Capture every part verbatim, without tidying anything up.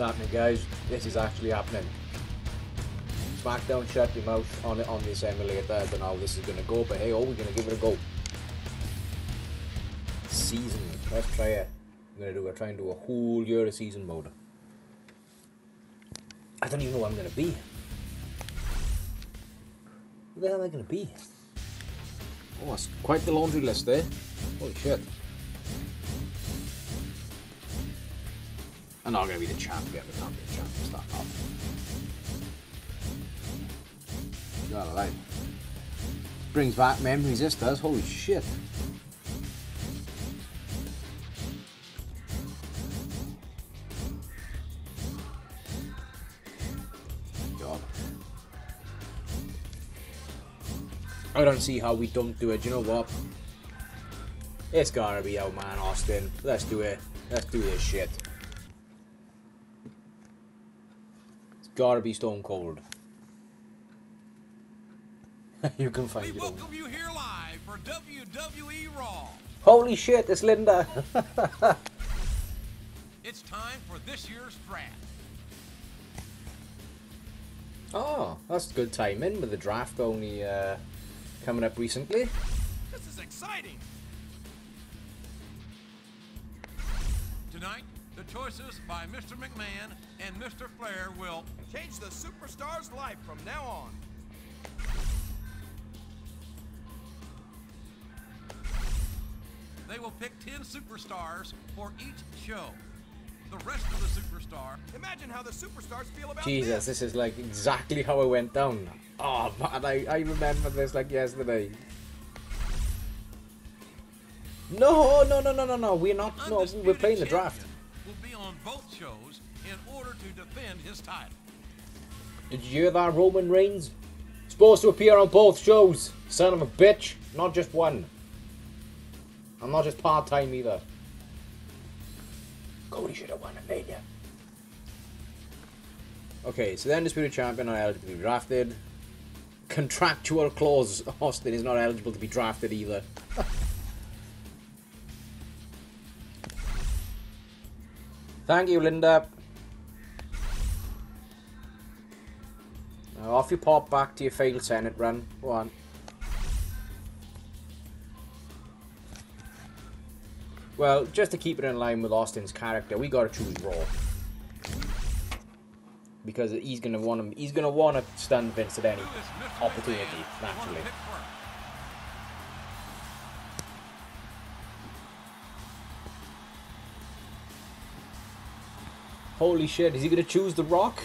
happening, guys. This is actually happening. SmackDown, shut your mouth on it on this emulator. I don't know how this is going to go, but hey, oh, we're going to give it a go. Season. Let's try it. I'm going to do a, try and do a whole year of season mode. I don't even know what I'm going to be. Where the hell am I going to be? Oh, that's quite the laundry list there. Holy shit. I'm not going to be the champ yet, but I'm the champ to start off. God alive. Brings back memories, this does. Holy shit. God. I don't see how we don't do it. Do you know what? It's gotta be out, man, Austin. Let's do it. Let's do this shit. Gotta be Stone Cold. You can find it. We welcome you here live for W W E Raw. Holy shit, it's Linda. It's time for this year's draft. Oh, that's good timing with the draft only uh, coming up recently. This is exciting. Tonight, the choices by Mister McMahon and Mister Flair will change the superstar's life from now on. They will pick ten superstars for each show. The rest of the superstar. Imagine how the superstars feel about Jesus, this. This is like exactly how I went down. Oh man, I, I remember this like yesterday. No, no, no, no, no, no. We're not. No, we're playing the draft. Will be on both shows in order to defend his title. Did you hear that, Roman Reigns? Supposed to appear on both shows. Son of a bitch. Not just one. I'm not just part time either. Cody should have won at Mania. Okay, so the Undisputed Champion are eligible to be drafted. Contractual clause. Austin is not eligible to be drafted either. Thank you, Linda. Now off you pop back to your failed Senate run. Go on. Well, just to keep it in line with Austin's character, we gotta choose Raw. Because he's gonna want him he's gonna wanna stun Vince at any opportunity, naturally. Holy shit, is he gonna choose The Rock?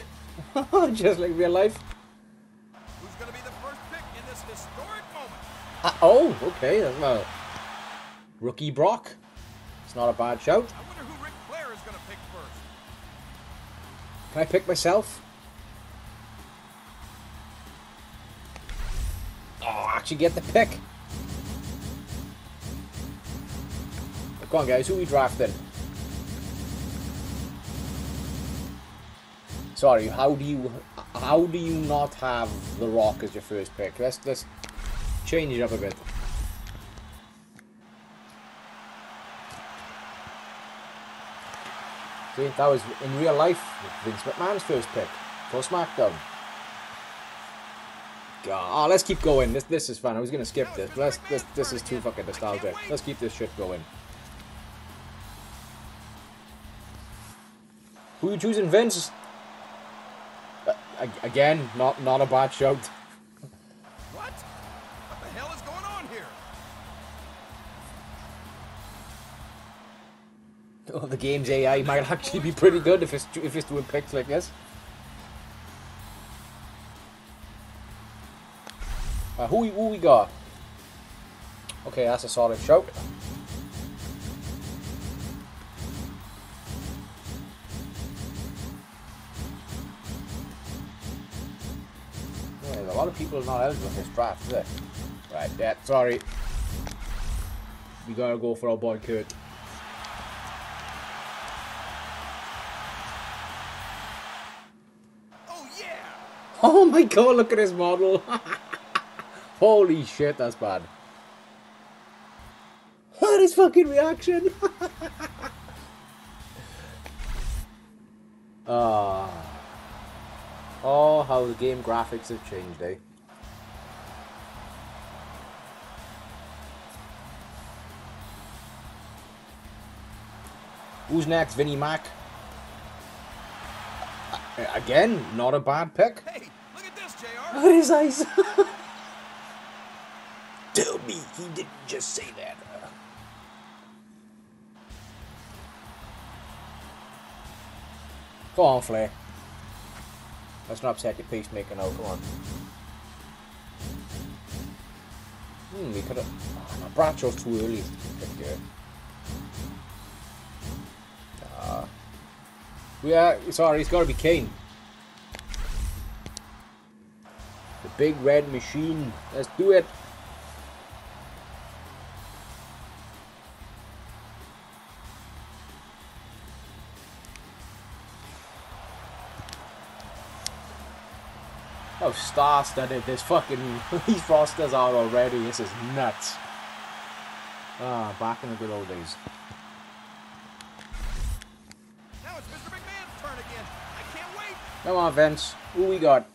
Just like real life. Who's gonna be the first pick in this historic moment? Uh, oh, okay, that's a rookie Brock. It's not a bad shout. I wonder who Ric Flair is gonna pick first. Can I pick myself? Oh, I actually get the pick. Come on guys, who we drafted? Sorry, how do you how do you not have The Rock as your first pick? Let's let's change it up a bit. See, that was in real life Vince McMahon's first pick for SmackDown. God, oh, let's keep going. This this is fun. I was gonna skip this. Let's this this is too fucking nostalgic. Let's keep this shit going. Who are you choosing, Vince? Again, not not a bad shout. What? What the hell is going on here? Oh, the game's A I might actually be pretty good if it's if it's doing picks like this. Uh, who who we got? Okay, that's a solid shout. A lot of people are not eligible for this draft, is it? Right, yeah, sorry. We gotta go for our boy Kurt. Oh yeah! Oh my god, look at his model! Holy shit, that's bad. What is fucking reaction? Uh, oh, how the game graphics have changed, eh? Who's next? Vinnie Mac? Again, not a bad pick. Hey, look at this, J R. Look at his eyes. Tell me he didn't just say that. Go on, Flair. Let's not upset your peacemaker now, come on. Hmm, we could have... Oh, no, Bratchell's too early. Good. Uh, yeah, sorry, it's got to be Kane. The big red machine. Let's do it. How star-studded this fucking these rosters are already. This is nuts. Ah, oh, back in the good old days. Now it's Mister McMahon's turn again. I can't wait. Come on, Vince. Who we got?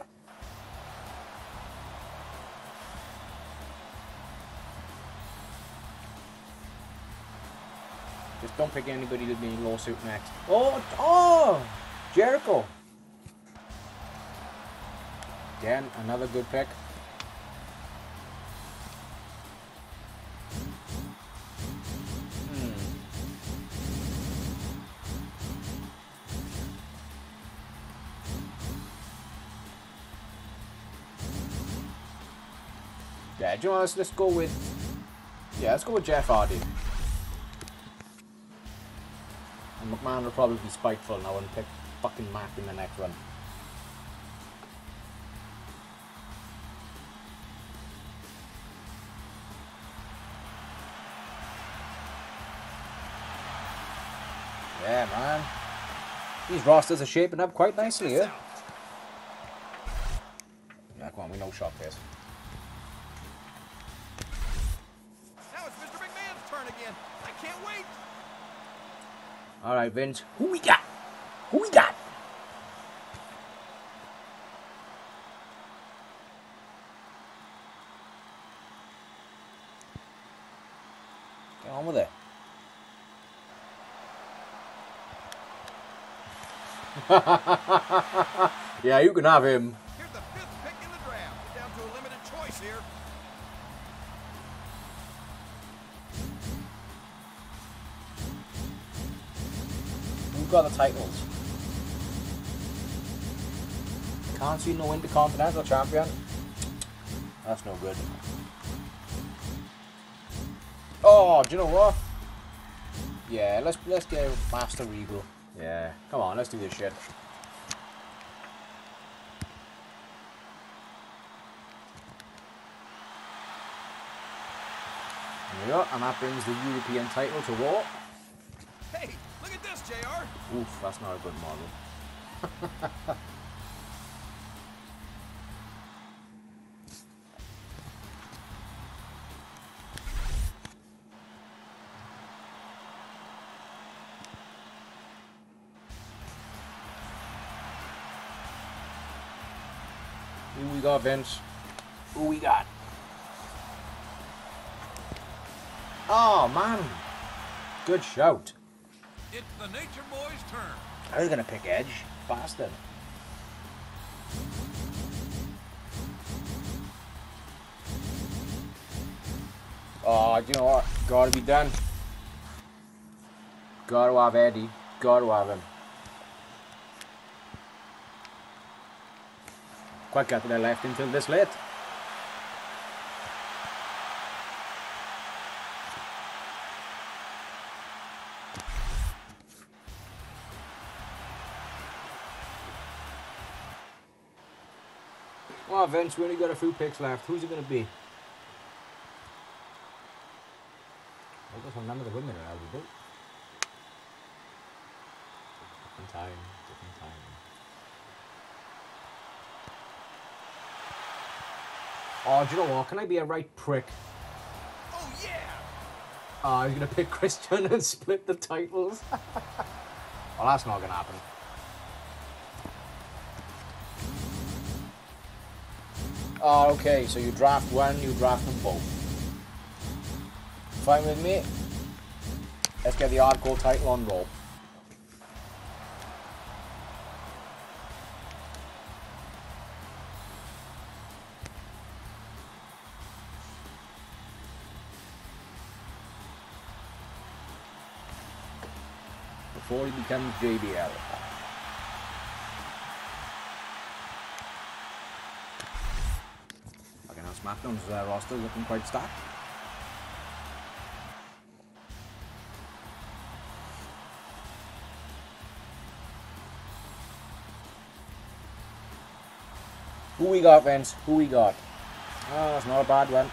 Just don't pick anybody that'd be in lawsuit next. Oh, oh, Jericho. Again, another good pick. Hmm. Yeah, do you know, let's, let's go with... Yeah, let's go with Jeff Hardy. And McMahon will probably be spiteful now and pick fucking Matt in the next one. Yeah, man. These rosters are shaping up quite nicely, yeah? Yeah, come on, we know shot this. Now it's Mister McMahon's turn again. I can't wait. Alright, Vince. Who we got? Who we got? Get on with it. Yeah, you can have him. Here's the fifth pick in the draft. We're down to a limited choice here. Who's got the titles? Can't see no Intercontinental Champion. That's no good. Oh, do you know what? Yeah, let's let's get Master Regal. Yeah, come on, let's do this shit. There we go, and that brings the European title to Raw. Hey, look at this, J R! Oof, that's not a good model. Who we got, Vince? Who we got? Oh, man. Good shout. It's the Nature Boy's turn. I was going to pick Edge. Bastard. Oh, you know what? Gotta be done. Gotta have Eddie. Gotta have him. Quite glad that I left until this late. Well, Vince, we only got a few picks left. Who's it going to be? I guess none of the women are out of it. Different time, different time. Oh, do you know what? Can I be a right prick? Oh, yeah! Oh, I'm going to pick Christian and split the titles. Well, that's not going to happen. Oh, okay, so you draft one, you draft them both. Fine with me. Let's get the hardcore title on roll. Before he becomes J B L. Okay, now SmackDown's uh, roster looking quite stacked. Who we got, Vince? Who we got? Oh, that's not a bad one.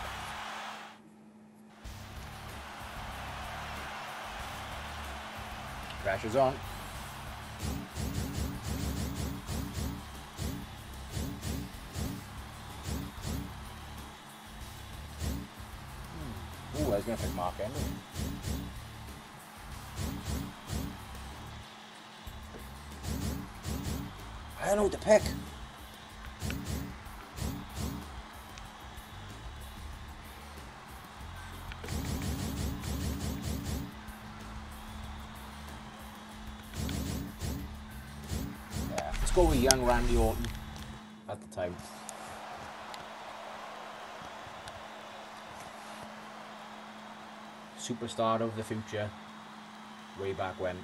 Is on. Ooh, I was going to pick Mark Henry. I don't know what to pick. Go with young Randy Orton at the time. Superstar of the future, way back when.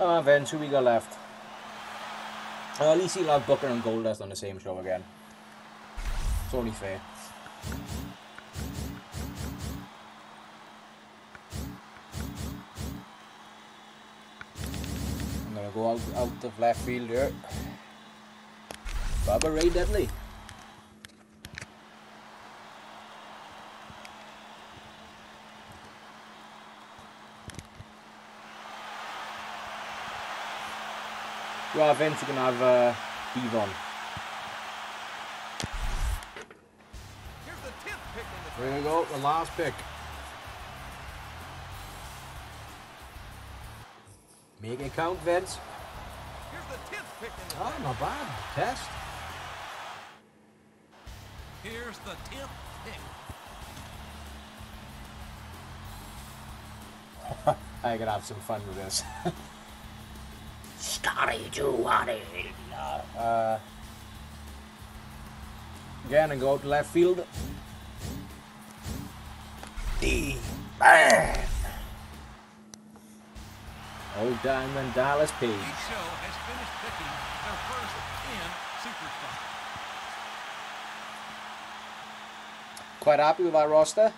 Ah, Vince, who we got left? Uh, at least he'll have Booker and Goldust on the same show again. It's only fair. I'm gonna go out, out of left field here. Bubba Ray Dudley. Well, Vince, you can have uh, Evan. There we go, the last pick. Make it count, Vince. Here's the tenth pick in the oh, game. Not bad. Test. Here's the tenth pick. I could have some fun with this. Scotty Jew, honey. Uh, again, and go out to left field. The man. Old Diamond Dallas Page. Each show has finished picking their first in superstar. Quite happy with our roster.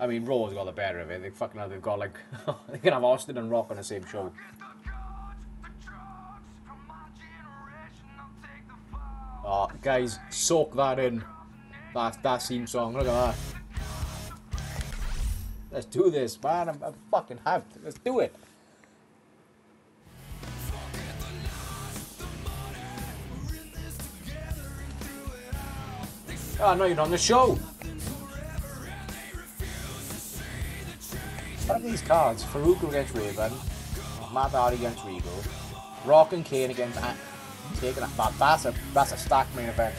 I mean, Raw's got the better of it. They fucking have, they've got like, they can have Austin and Rock on the same show. Oh, guys, soak that in. That, that theme song, look at that. Let's do this, man. I'm, I'm fucking hyped. Let's do it. Oh, no, you're not on the show. What are these cards? Farouk against Raven, Matt Hardy against Regal, Rock and Kane against Angle. Taking a that, that's a that's a stacked main event.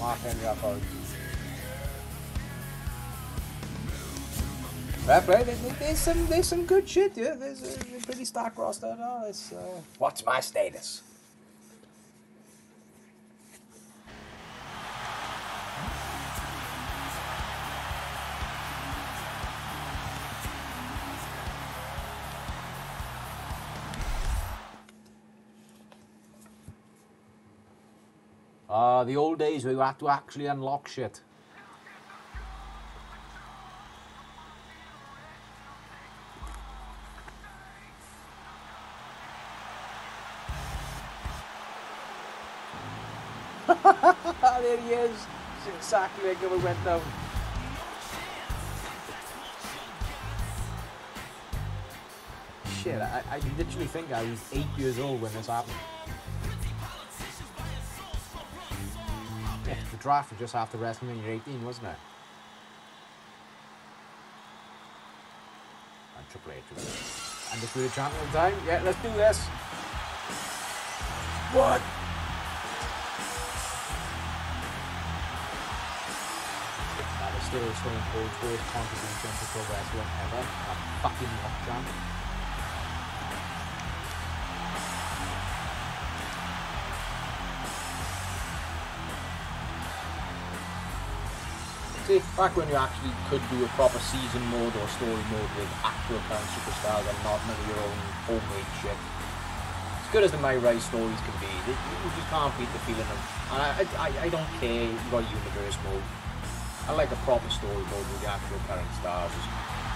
Mark Henry up out. Right, right. There's some there's some good shit. Yeah, there's a pretty stacked roster. No, it's uh, what's my status? Uh, the old days where you had to actually unlock shit. There he is. Exactly like it went down. shit. I, I literally think I was eight years old when this happened. Yeah, the draft was just after WrestleMania eighteen, wasn't it? And Triple H was it. And just with a champion at the time. Yeah, let's do this. What? Still Stone Cold's worst contribution to pro wrestling ever. A fucking rock jam. See, back when you actually could do a proper season mode or story mode with actual current superstars and not none of your own homemade shit. As good as the My Rise stories can be, you just can't beat the feeling of. And I, I, I don't care about universe mode. I like a proper story mode with the actual current stars,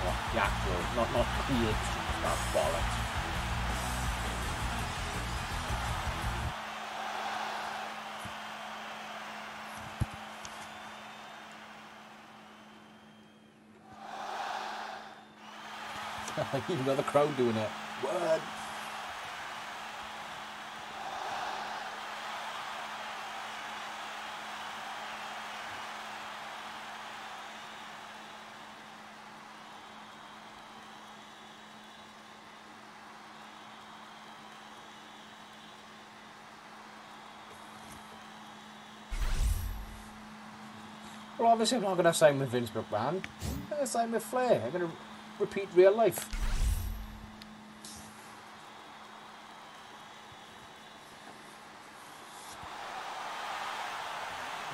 well, the actual, not not created superstar bollocks. Even got the crowd doing it. What? Well, obviously I'm not going to sign with Vince McMahon. I'm going to sign with Flair. I'm going to repeat real life.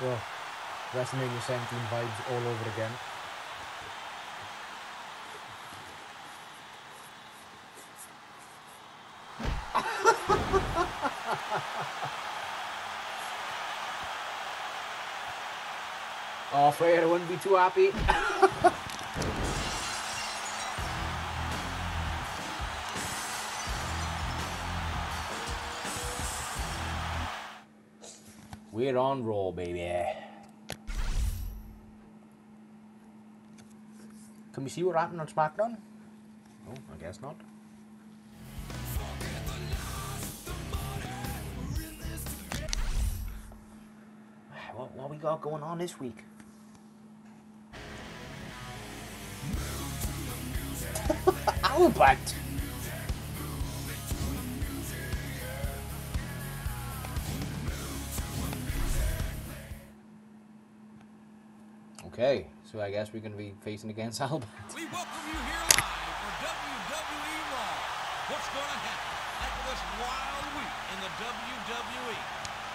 Well, WrestleMania seventeen vibes all over again. Oh, Flair wouldn't be too happy. We're on Raw, baby. Can we see what happened on SmackDown? No, I guess not. What, what we got going on this week? Albert. Okay, so I guess we're going to be facing against Albert. We welcome you here live for W W E Raw. What's going to happen after this wild week in the W W E?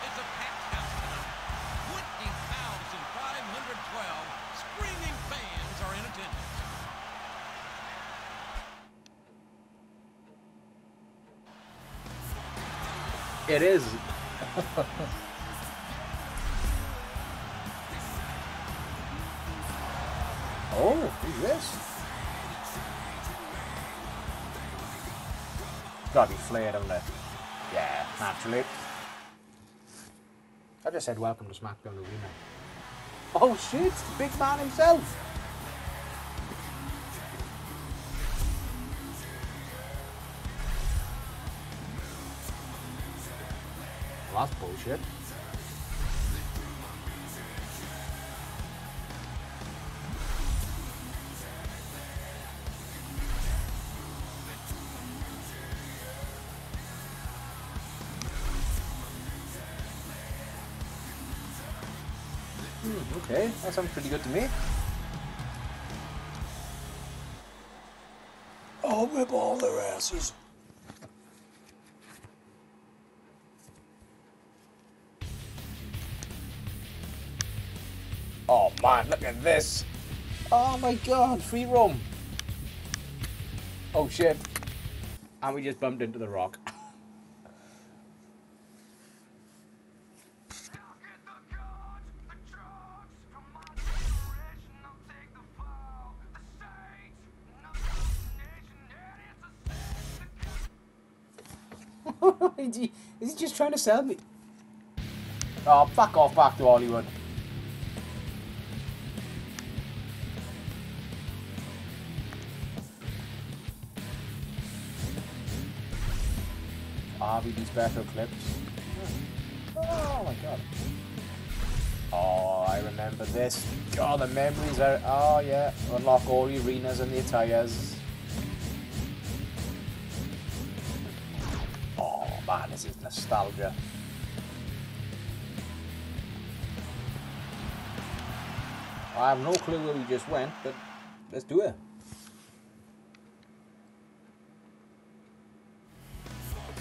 It's a packed house tonight. twenty thousand five hundred twelve screaming fans are in attendance. It is. Oh, who's this? Gotta be flared on there. Yeah, naturally. I just said welcome to SmackDown Arena. Oh shit, it's the big man himself. Well, that's bullshit. Hmm, okay, that sounds pretty good to me. I'll whip all their asses. Oh man, look at this! Oh my god, free roam! Oh shit. And we just bumped into The Rock. Is he, is he just trying to sell me? Oh, fuck off back to Hollywood. Bobby these special clips. Oh my god. Oh, I remember this. God, the memories are... Oh yeah, unlock all the arenas and the attires. Oh man, this is nostalgia. I have no clue where we just went, but let's do it.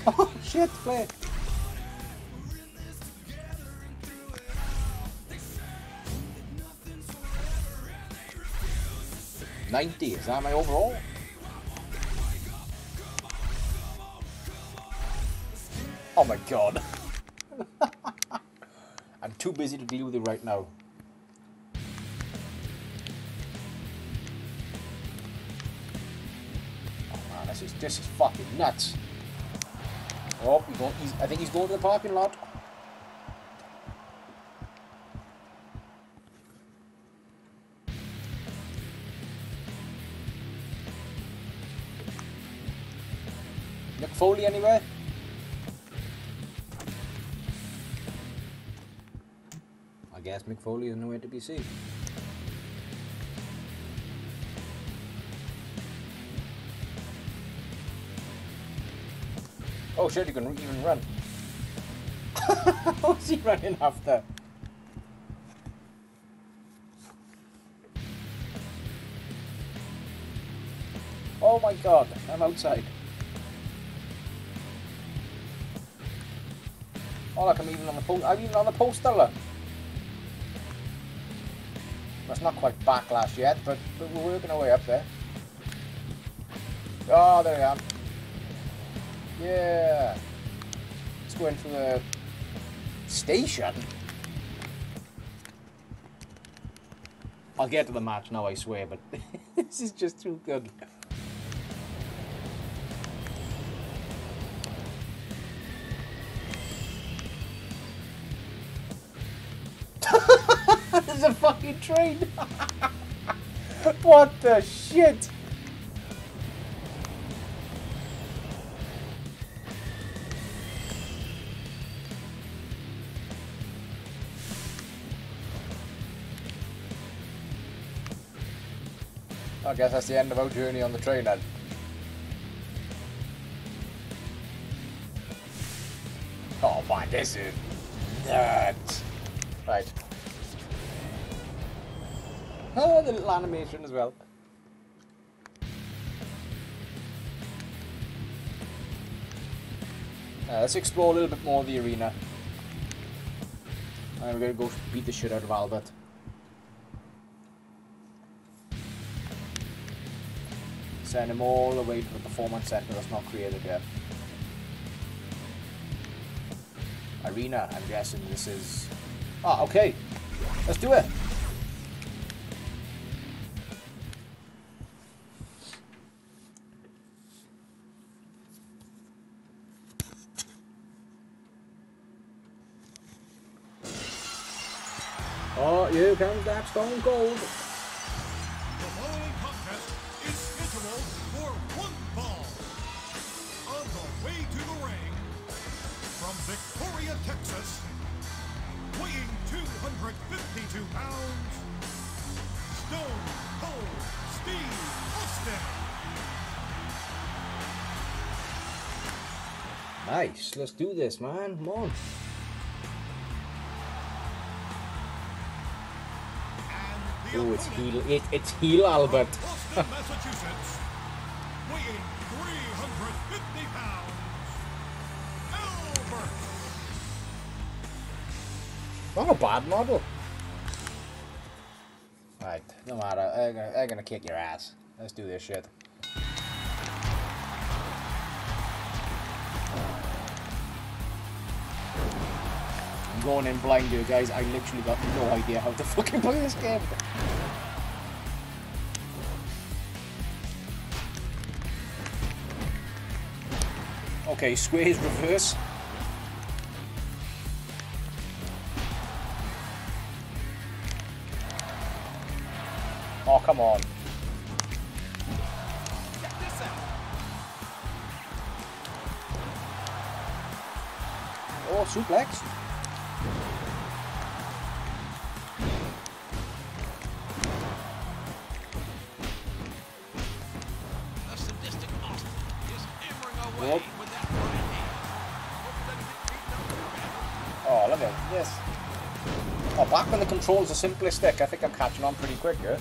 Oh shit, play it. ninety, is that my overall? Oh my god. I'm too busy to deal with it right now. This is, this is fucking nuts. Oh, he got, he's, I think he's going to the parking lot. Mick Foley anywhere? I guess Mick Foley is nowhere to be seen. Oh shit, you can even run. What's he running after? Oh my god, I'm outside. Oh look, I'm even on the post, I'm even on the poster look. That's not quite Backlash yet, but, but we're working our way up there. Oh, there I am. Yeah, let's go into the station. I'll get to the match now, I swear, but this is just too good. There's a fucking train. What the shit? I guess that's the end of our journey on the train then. Oh my, this is nuts. Right. Oh, the little animation as well. Uh, let's explore a little bit more of the arena. And we're gonna go beat the shit out of Albert. Send him all the way to the performance center that's not created yet. Arena, I'm guessing this is... Ah, okay. Let's do it. Oh, here comes that Stone Cold. Texas, weighing two hundred fifty-two pounds, Stone Cold Steve Austin. Nice, let's do this, man. Come on. Oh, it's heel. It, it's heel Albert. Boston, Massachusetts, weighing three hundred fifty pounds. Not a bad model. Alright, no matter. They're gonna, they're gonna kick your ass. Let's do this shit. I'm going in blind here, guys. I literally got no idea how to fucking play this game. Okay, squares reverse. Oh, come on. Check this out. Oh, suplex. Oh, look at it. Yes. Oh, back when the controls are simply stick, I think I'm catching on pretty quick here.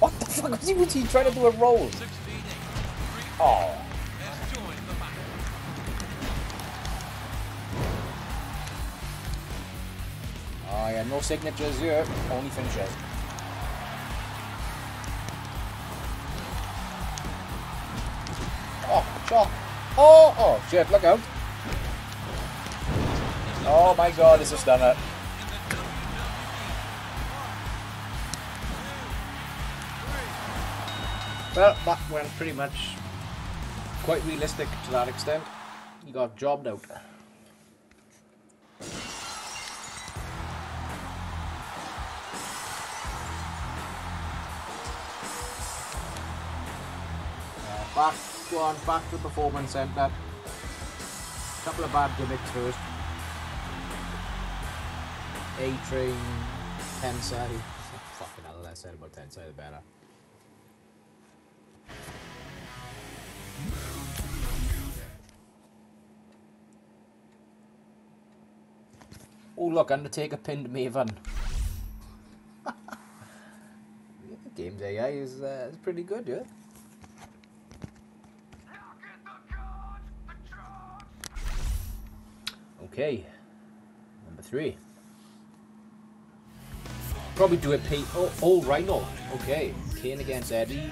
What the fuck was he, was he trying to do a roll? Oh. Oh yeah, no signatures here, only finishes. Oh, shot. Oh, oh, shit, look out. Oh my god, this is stunner. Well, that went pretty much quite realistic to that extent. He got jobbed out. Uh, back, go on, back to the performance center. Couple of bad gimmicks first. A-Train, Tensai, fucking hell, I said about Tensai the better. Oh look, Undertaker pinned Maven. The game's A I is uh, is pretty good, yeah? Okay, number three. Probably do it, Pete. Oh, oh, Rhyno. Okay. Kane against Eddie.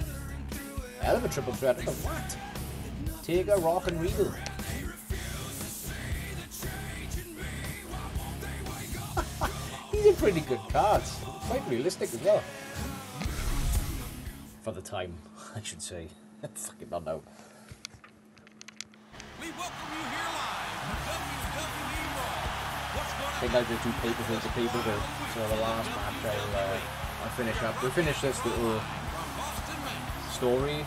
Hell of a triple threat. What the what? Taker, Rock, and Regal. These are pretty good cards. Quite realistic as well. For the time, I should say. Fucking not now. We welcome you here live. I think I just do paper for the people do. So the last match I'll, uh, I'll finish up. We'll finish this little story.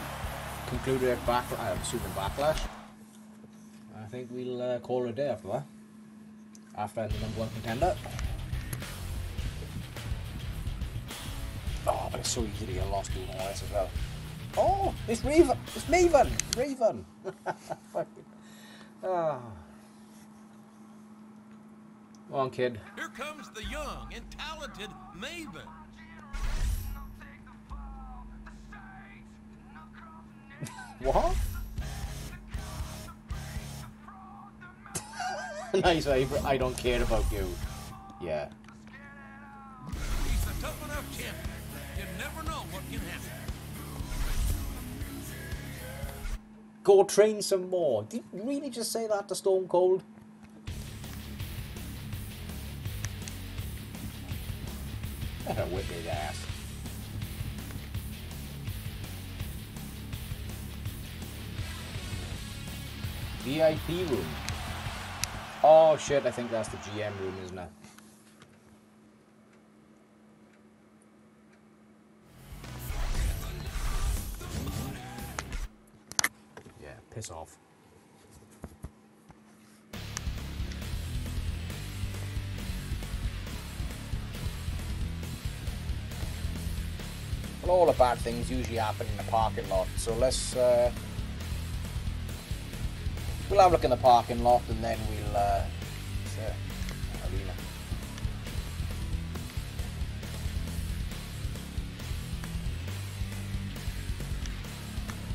Concluded at Backlash. I'm assuming Backlash. I think we'll uh, call it a day after that. After the number one contender. Oh, but it's so easy to get lost doing all this as well. Oh, it's Raven. It's Maven. Raven. Fucking. Ah. Come on, kid. Here comes the young and talented Maven. What? Nice, I don't care about you. Yeah. He's a tough enough champion. You never know what can happen. Go train some more. Did you really just say that to Stone Cold? Gotta whip his ass. V I P room. Oh shit, I think that's the G M room, isn't it? Yeah, piss off. Well, all the bad things usually happen in the parking lot, so let's uh, we'll have a look in the parking lot and then we'll uh, sure. Arena.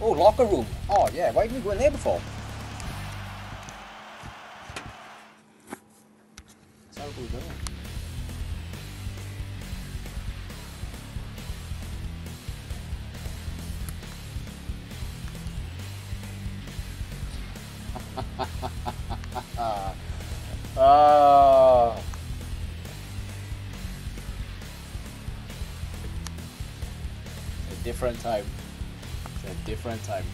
Oh, locker room. Oh yeah, why didn't we go in there before? That's how we go. Oh. It's a different time. It's a different time.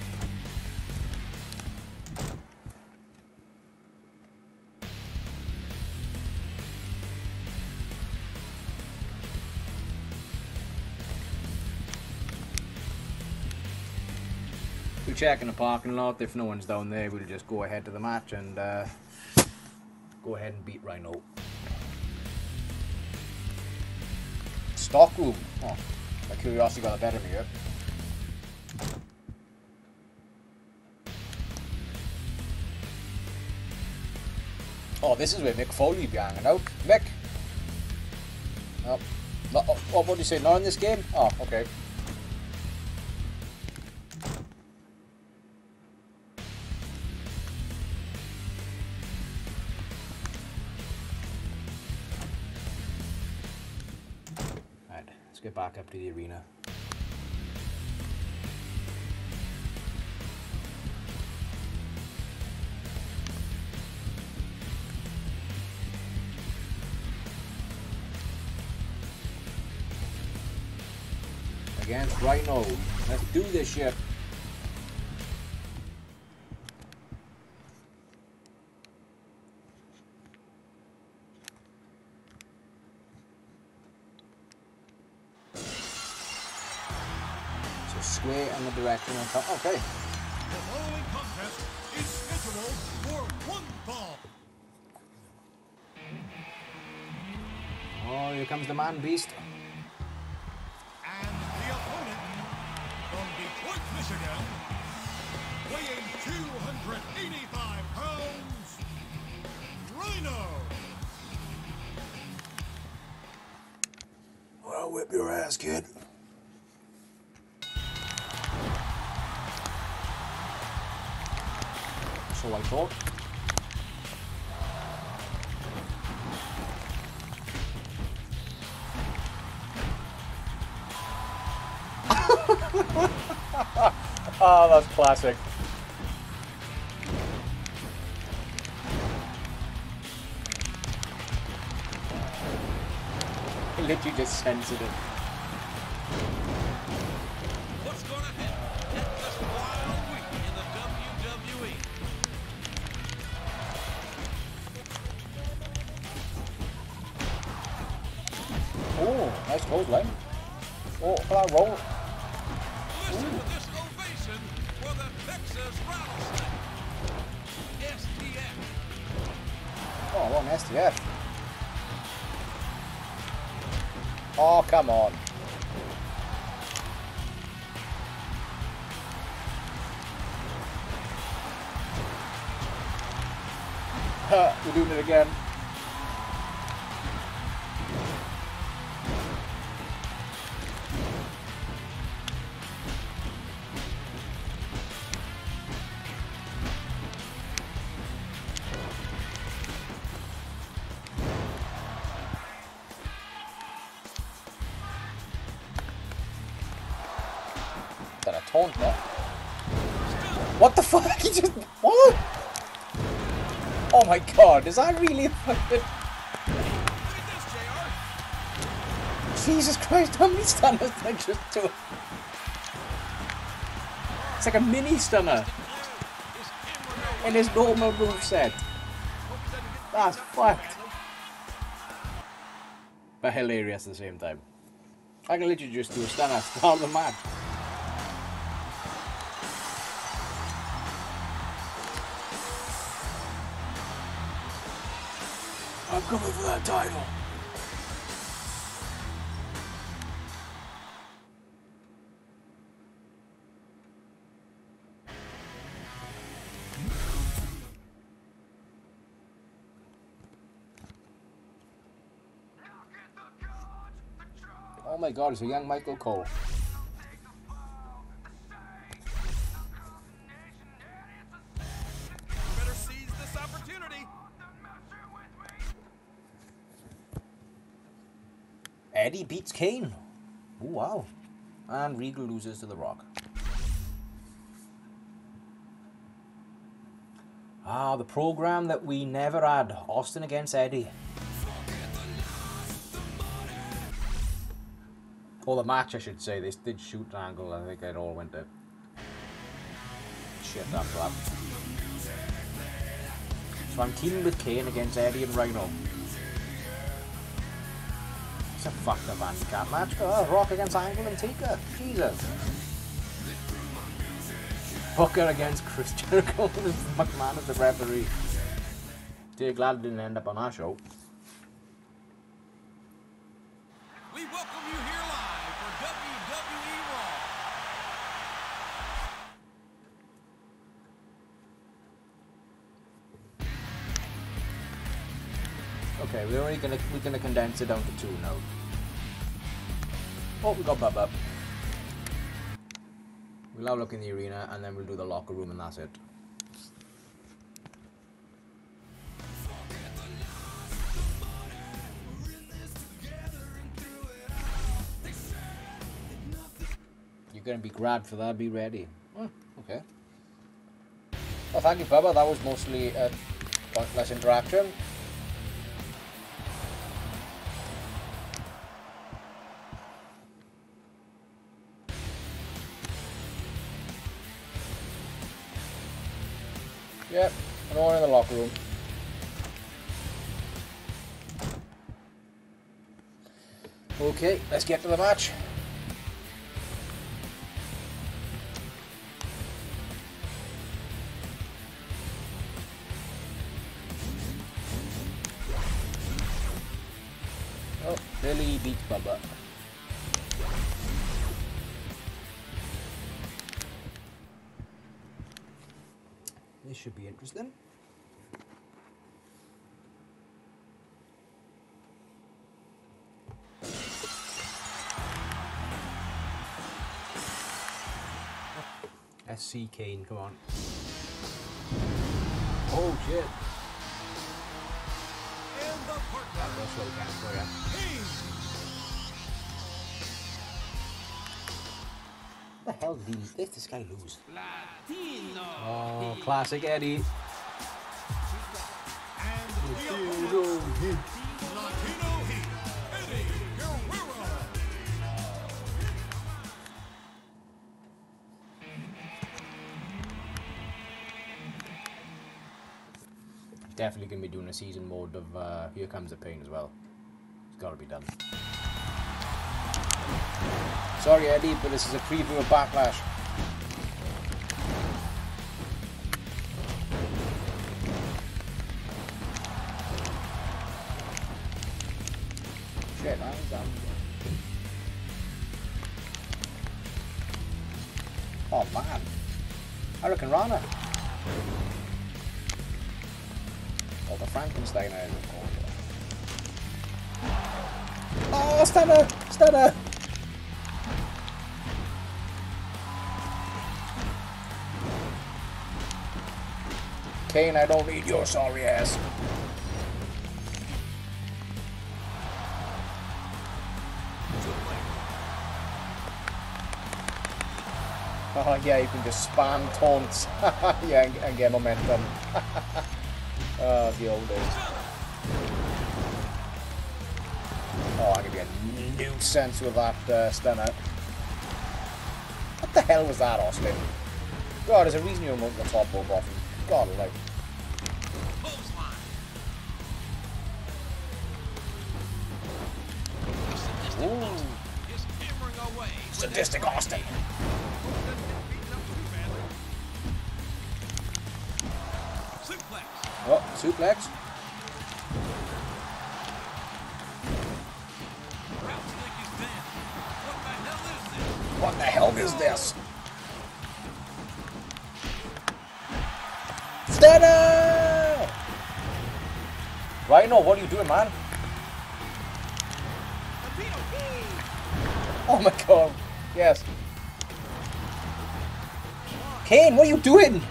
we check in the parking lot. If no one's down there, we'll just go ahead to the match and uh, go ahead and beat Rhyno. Stockroom. Oh, my curiosity got the better of me here. Oh, this is where Mick Foley be hanging out. Mick! Oh, not, oh, oh what do you say? Not in this game? Oh, okay. Alright, let's get back up to the arena. Against Rhyno. Let's do this shit. So square in the direction on top. Okay. The following contest is scheduled for one fall. Oh, here comes the man beast. Michigan, weighing two hundred eighty-five pounds, Rhyno. Well, I'll whip your ass, kid. So I thought. Oh, that's classic. He literally just censored it. What's gonna happen at this wild week in the W W E? Oh, nice cold leg. Oh, for that roll. Yeah. Oh, come on. We're doing it again. What the fuck? He just... What? Oh my god, is that really fucking... Jesus Christ, how many stunners did I just do? It's like a mini stunner. In his normal move set. That's fucked. But hilarious at the same time. I can literally just do a stunner, start the match. I'm coming for that title. Oh my god, it's a young Michael Cole. Eddie beats Kane. Oh, wow. And Regal loses to The Rock. Ah, the program that we never had. Austin against Eddie. Or oh, the match, I should say. They did shoot an angle. I think it all went to shit after that. So I'm teaming with Kane against Eddie and Rhyno. It's a fucked up handicap match. Oh, Rock against Angle and Taker. Jesus. Booker against Chris Jericho with McMahon as the referee. Dear glad it didn't end up on our show. We welcome you here live for W W E Raw. Okay, we're only gonna we're gonna condense it down to two now. Oh, we got Bubba. We'll have a look in the arena, and then we'll do the locker room, and that's it. You're going to be grabbed for that, be ready. Oh, okay. Well, thank you, Bubba. That was mostly a pointless interaction. Yep, another one in the locker room. Okay, let's get to the match. Oh, Billy beat Bubba. This should be interesting. S C Kane, come on. Oh shit. In the park. What the hell did he, this guy lose? Latino. Oh, classic Eddie. And Latino Heat. Latino Heat. Eddie Guerrero. Definitely going to be doing a season mode of uh, Here Comes the Pain as well. It's got to be done. Sorry Eddie, but this is a preview of Backlash. Shit, I was done. Oh man. I reckon Rhyno. Oh, the Frankenstein I recall. Oh, stunner! Stunner! Kane, I don't need your sorry ass. Oh yeah, you can just spam taunts. Yeah, and, and get momentum. Oh, the old days. Oh, I'm gonna be a nuisance with that uh, stunner. What the hell was that, Austin? God, there's a reason you removed the top rope off. God, like. Sadistic Austin. Oh, suplex. What the hell is this? Steady! Rhyno, what are you doing, man? Oh my god, yes. Kane, what are you doing?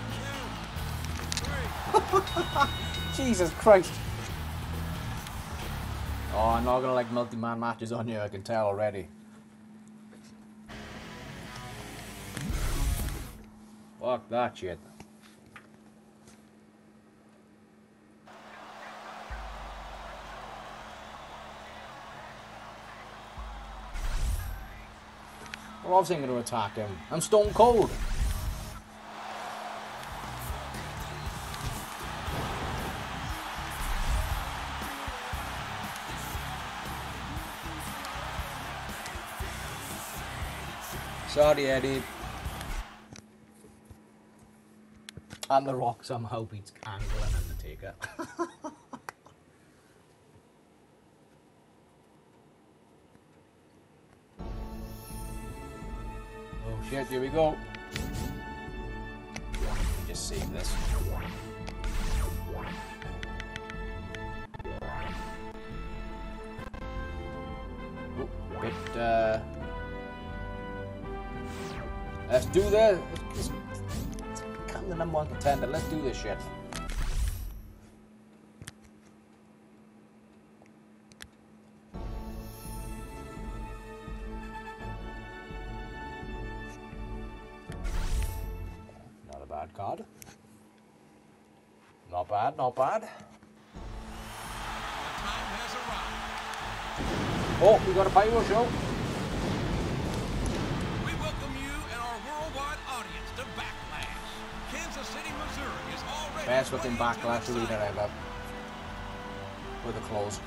Jesus Christ. Oh, I'm not gonna like multi-man matches on you, I can tell already. Fuck that shit. We're obviously going to attack him. I'm Stone Cold. Sorry, Eddie. and The Rock somehow beats Angle and Undertaker. Oh shit, here we go. Just save this. Oh, bit, uh... let's do this. Let's become the number one contender. Let's do this shit. Not a bad card. Not bad, not bad. Oh, we got a pyro show. Best looking Backlash leader ever. With a close.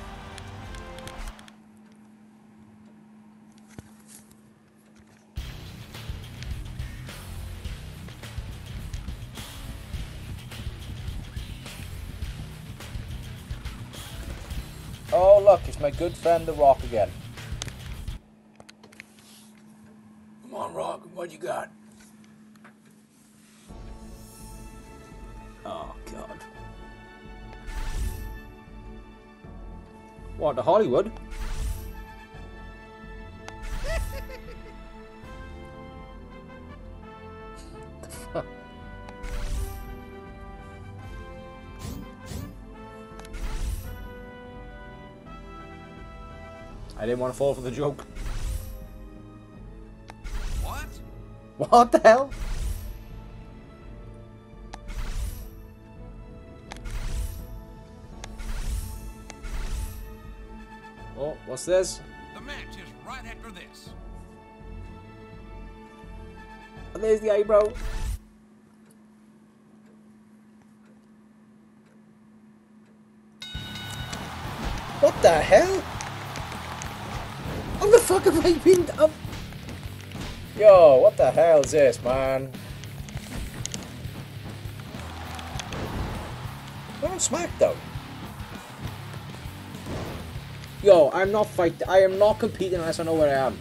Oh look, it's my good friend The Rock again. Come on Rock, what you got? What, to Hollywood? I didn't want to fall for the joke. What? What the hell? What's this? The match is right after this. And there's the eyebrow. What the hell? What the fuck have I been? I'm... Yo, what the hell is this, man? We're on SmackDown. Yo, I'm not fighting. I am not competing unless I know where I am.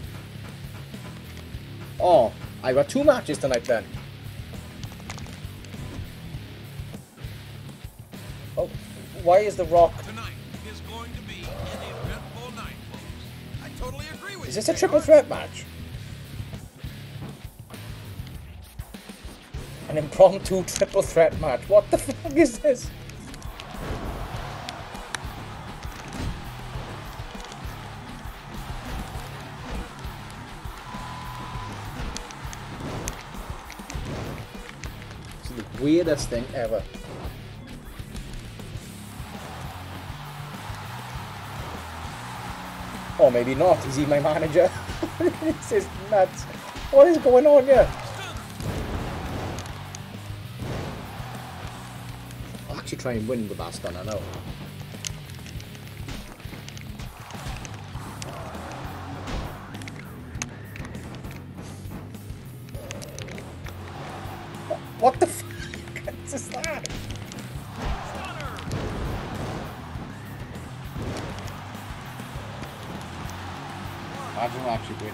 Oh, I got two matches tonight then. Oh, why is The Rock? Tonight is going to be an eventful night, folks. I totally agree with you. Is this a triple threat match? An impromptu triple threat match. What the fuck is this? Weirdest thing ever. Or maybe not. Is he my manager? This is nuts. What is going on here? I'll actually try and win the bastard, I know. What the f? Is that? I don't actually win.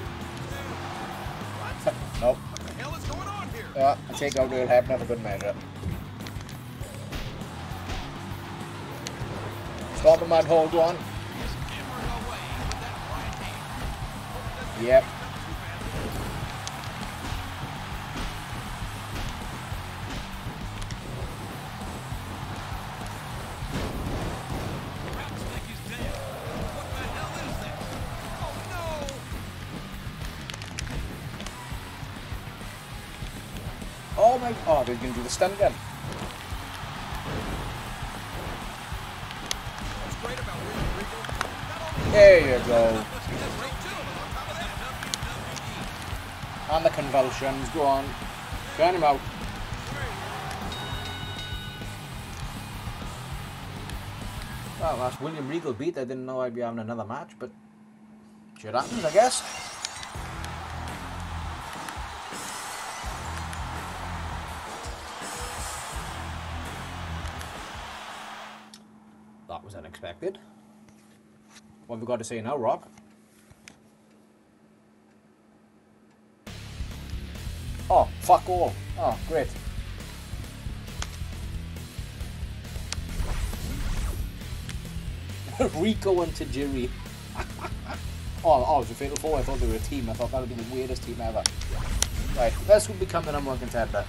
Nope. What the hell is going on here? Yeah, I think I'll do it happen on a good measure. Stop him and hold one. Yep. Oh, they're going to do the stun again. There you go. And the convulsions, go on. Turn him out. Well, that's William Regal beat. I didn't know I'd be having another match, but shit happens, I guess. That was unexpected. What have we got to say now, Rock? Oh, fuck all. Oh, great. Rico and Tajiri. oh, oh, it was a fatal four. I thought they were a team. I thought that would be the weirdest team ever. Right, this would become the number one contender.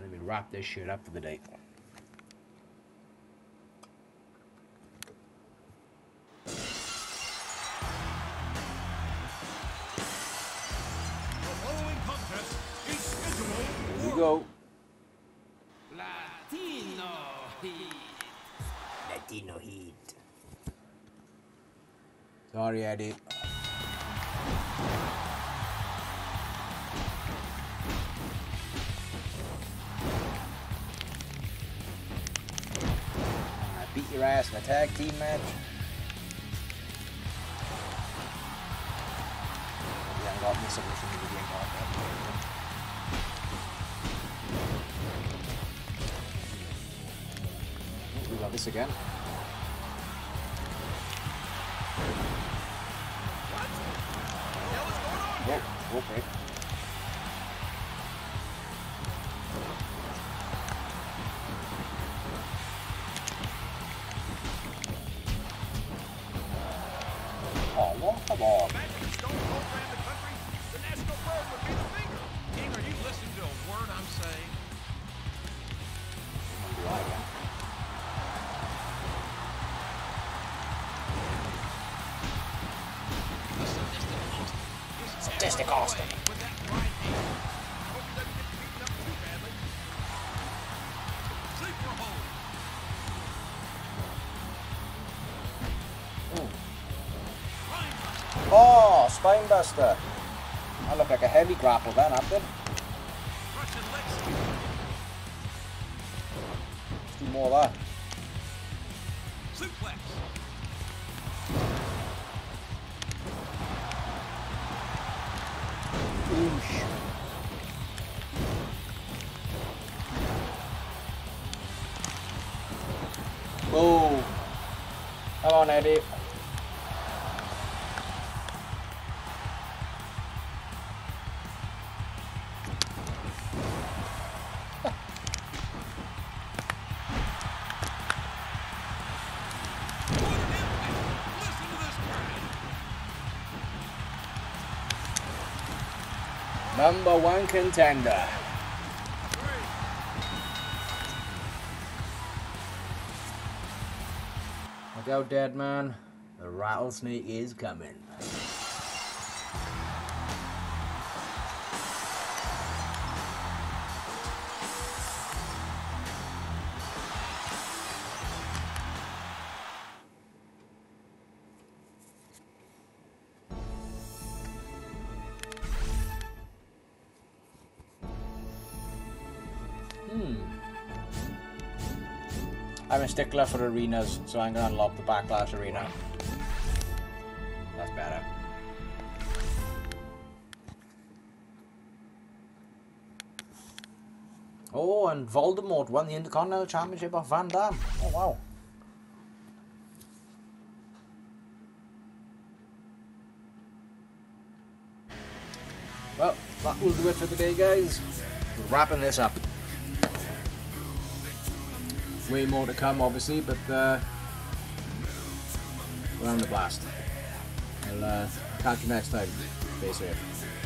Let me wrap this shit up for the day. Go. Latino Heat. Latino Heat. Sorry, Eddie. I beat your ass in a tag team match. Yeah, I got me some of the game off. This again. What? Oh, okay. Oh, well, come on. Imagine Stone Cold ran the country, the national bird would be the finger. King, are you listening to a word I'm saying? Statistic Austin. Mm. Oh, Spinebuster. I look like a heavy grapple then, I did. Let's do more of that. Oh, come on, Eddie. Number one contender. Look out, dead man. The rattlesnake is coming. I'm a stickler for arenas, so I'm going to unlock the Backlash arena. That's better. Oh, and Voldemort won the Intercontinental Championship off Van Damme. Oh, wow. Well, that will do it for today, guys. We're wrapping this up. Way more to come, obviously, but uh, we're on the blast. I'll uh, catch you next time. Stay safe.